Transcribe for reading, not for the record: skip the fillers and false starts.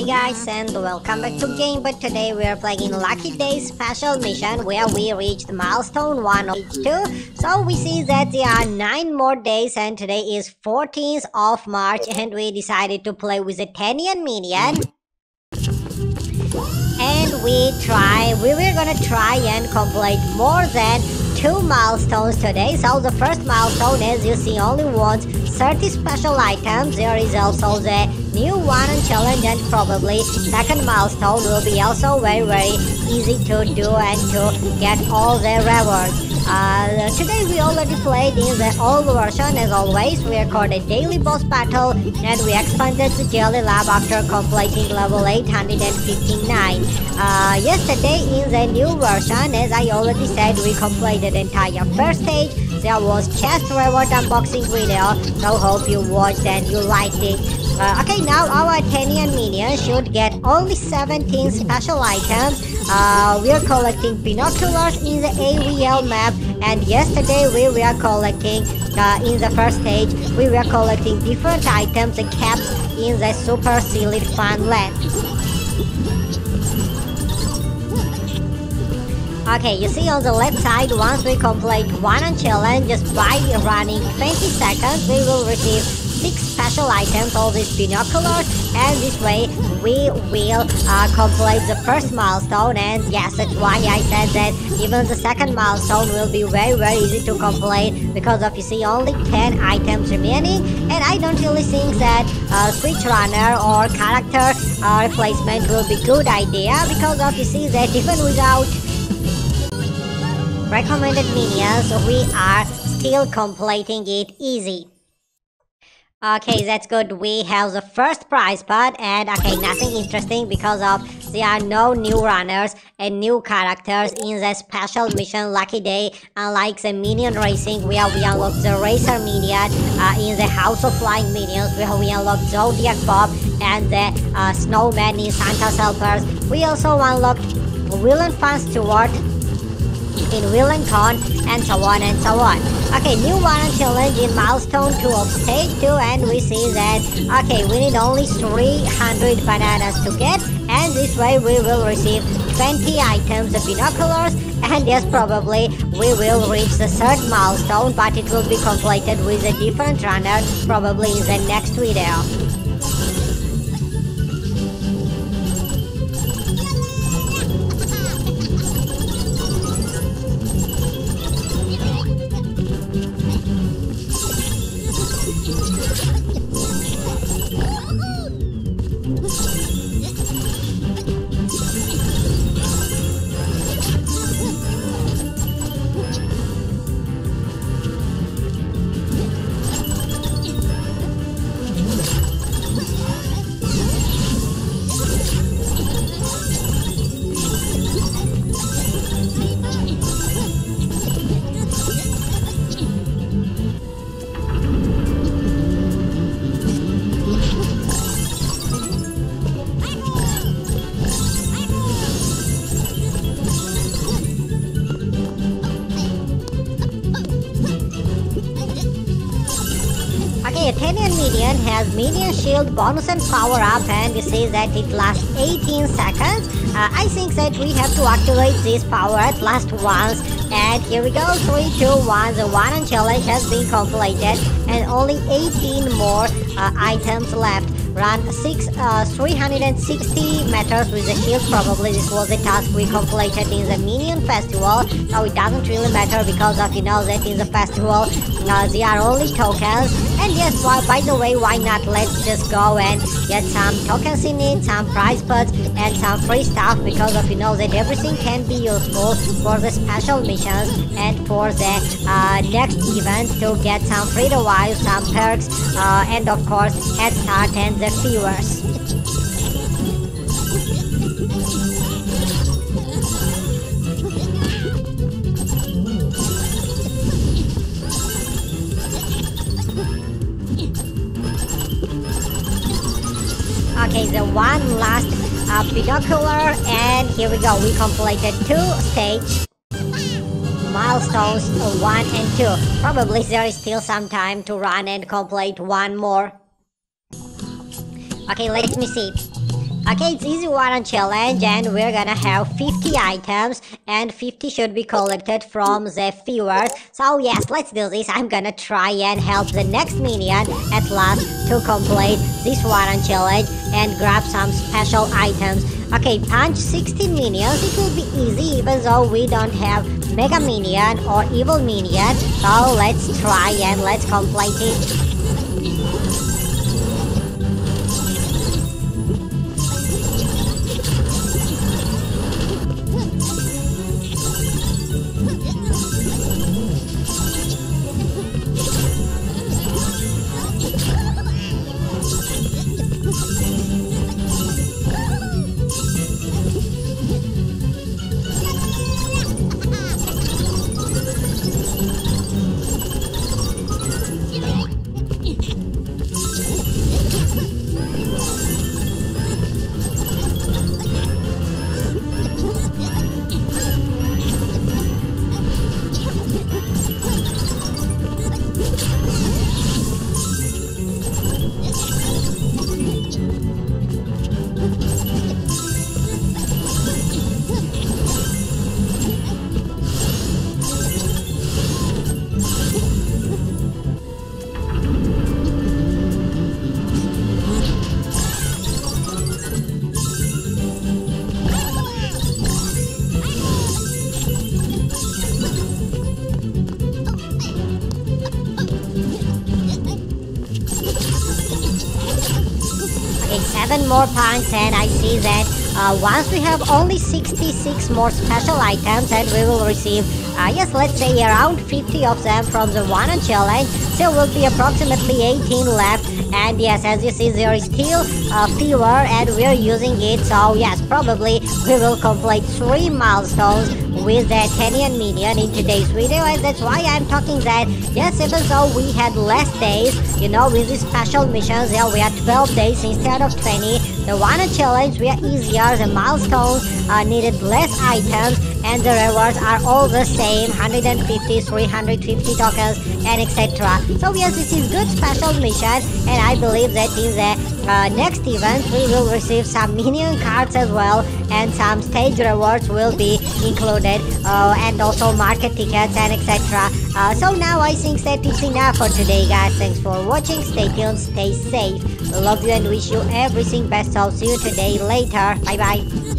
Hey guys, and welcome back to game, but today we are playing Lucky Day special mission where we reached milestone 182. So we see that there are 9 more days and today is 14th of March and we decided to play with Athenian Minion. And we were gonna try and complete more than 2 milestones today. So the first milestone, as you see, only wants 30 special items. There is also the new one and challenge, and probably second milestone will be also very easy to do and to get all the rewards. Today we already played in the old version. As always, we recorded daily boss battle and we expanded the Jelly Lab after completing level 859. Yesterday in the new version, as I already said, we completed entire first stage. There was chest reward unboxing video, so hope you watched and you liked it. Okay, now our Athenian Minion should get only 17 special items. We are collecting binoculars in the AVL map, and yesterday we were collecting, in the first stage, we were collecting different items and caps in the super silly fun land. Okay, you see on the left side, once we complete one challenge, just by running 20 seconds, we will receive 6 special items, all these binoculars, and this way we will complete the first milestone. And yes, that's why I said that even the second milestone will be very easy to complete, because of, you see, only 10 items remaining. And I don't really think that switch runner or character replacement will be good idea, because of, you see, that even without recommended minions we are still completing it easy. Okay, that's good. We have the first prize pot, and okay, nothing interesting because of there are no new runners and new characters in the special mission Lucky Day, unlike the Minion Racing where we unlock the Racer Minion, in the House of Flying Minions where we unlock Zodiac Bob and the Snowman in Santa's Helpers. We also unlocked Will and Friends Toward in Will and Con, and so on and so on. Okay, new one challenge in milestone 2 of stage 2, and we see that okay, we need only 300 bananas to get, and this way we will receive 20 items of binoculars, and yes, probably we will reach the third milestone, but it will be completed with a different runner, probably in the next video. Athenian Minion has Minion Shield Bonus and Power Up, and you see that it lasts 18 seconds. I think that we have to activate this power at last once. And here we go, 3, 2, 1, the 1 challenge has been completed, and only 18 more items left. Run 360 meters with the shield. Probably this was a task we completed in the Minion Festival, so it doesn't really matter because of, you know, that in the festival there are only tokens. And yes, well, by the way, why not let's just go and get some tokens in it, some prize pots and some free stuff, because of, you know, that everything can be useful for the special missions and for the next events to get some free rewards, some perks, and of course head start and the viewers. Okay, the one last binocular, and here we go. We completed 2 stage milestones, 1 and 2. Probably there is still some time to run and complete 1 more. Okay, let me see. Okay, it's easy one on challenge, and we're gonna have 50 items, and 50 should be collected from the viewers. So yes, let's do this. I'm gonna try and help the next minion at last to complete this one on challenge and grab some special items. Okay, punch 16 minions. It will be easy even though we don't have Mega Minion or Evil Minion. So let's try and let's complete it. Seven more punks, and I see that once we have only 66 more special items, and we will receive yes, let's say around 50 of them from the one on challenge. There will be approximately 18 left, and yes, as you see, there is still fewer, and we're using it. So yes, probably we will complete 3 milestones with the Athenian Minion in today's video, and that's why I'm talking that yes, even though we had less days, you know, with these special missions, yeah, we had 12 days instead of 20. The one challenge we are easier, the milestones needed less items, and the rewards are all the same, 150, 350 tokens, and etc. So yes, this is good special mission, and I believe that in the next event we will receive some minion cards as well, and some stage rewards will be included, and also market tickets and etc. So now I think that it's enough for today, guys. Thanks for watching, stay tuned, stay safe, love you, and wish you everything best. I'll see you today later. Bye bye.